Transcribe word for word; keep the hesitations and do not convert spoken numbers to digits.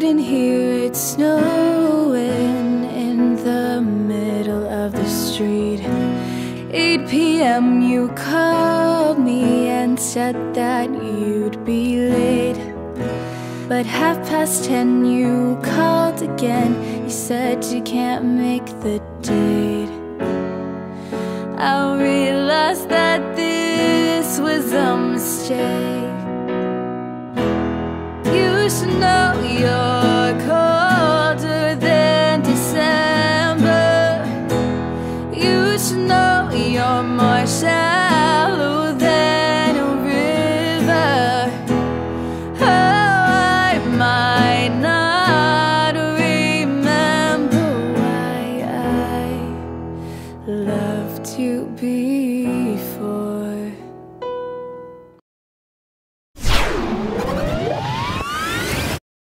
waiting here, it's snowing in the middle of the street. Eight p m you called me and said that you'd be late, but half past ten you called again. You said you can't make the date. I realized that this was a mistake. You should know you're colder than December. You should know you're more shallow than a river. Oh, I might not remember why I loved you be.